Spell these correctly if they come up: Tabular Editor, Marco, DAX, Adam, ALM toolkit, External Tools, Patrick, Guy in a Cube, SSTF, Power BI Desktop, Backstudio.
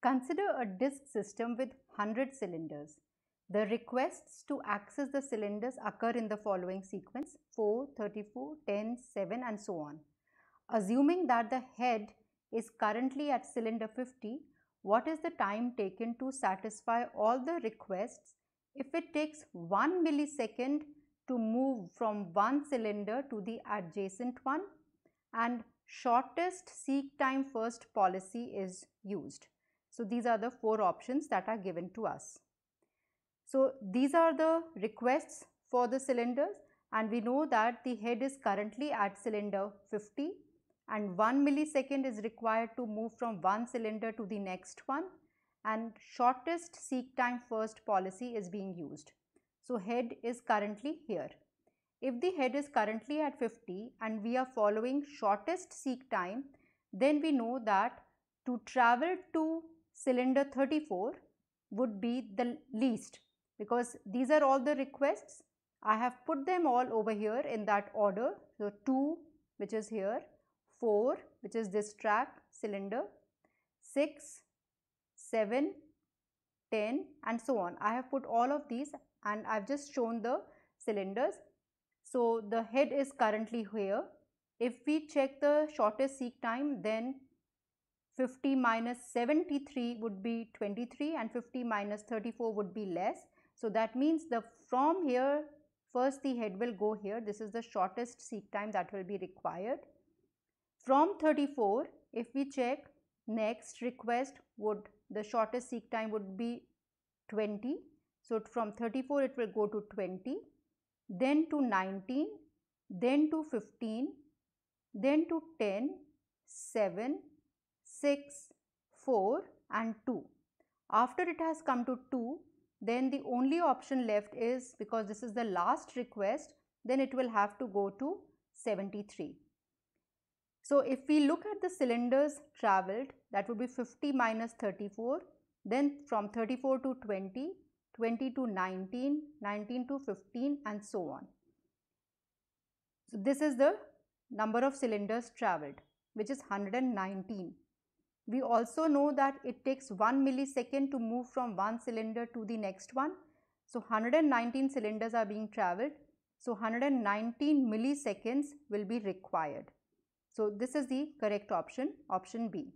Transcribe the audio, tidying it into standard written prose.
Consider a disk system with 100 cylinders. The requests to access the cylinders occur in the following sequence: 4, 34, 10, 7 and so on. Assuming that the head is currently at cylinder 50, what is the time taken to satisfy all the requests if it takes 1 millisecond to move from one cylinder to the adjacent one? And shortest seek time first policy is used. So these are the four options that are given to us. So these are the requests for the cylinders, and we know that the head is currently at cylinder 50 and 1 millisecond is required to move from one cylinder to the next one, and shortest seek time first policy is being used. So head is currently here. If the head is currently at 50 and we are following shortest seek time, then we know that to travel to cylinder 34 would be the least, because these are all the requests. I have put them all over here in that order. So 2, which is here, 4, which is this track cylinder, 6, 7, 10 and so on. I have put all of these and I have just shown the cylinders. So the head is currently here. If we check the shortest seek time, then 50 minus 73 would be 23 and 50 minus 34 would be less. So that means from here first the head will go here. This is the shortest seek time that will be required. From 34, if we check, next request the shortest seek time would be 20. So from 34 it will go to 20. Then to 19, then to 15, then to 10, 7, 6, 4 and 2. After it has come to 2, then the only option left is, because this is the last request, then it will have to go to 73. So if we look at the cylinders travelled, that would be 50 minus 34, then from 34 to 20, 20 to 19, 19 to 15 and so on. So this is the number of cylinders travelled, which is 119. We also know that it takes 1 millisecond to move from one cylinder to the next one. So 119 cylinders are being travelled. So 119 milliseconds will be required. So this is the correct option, option B.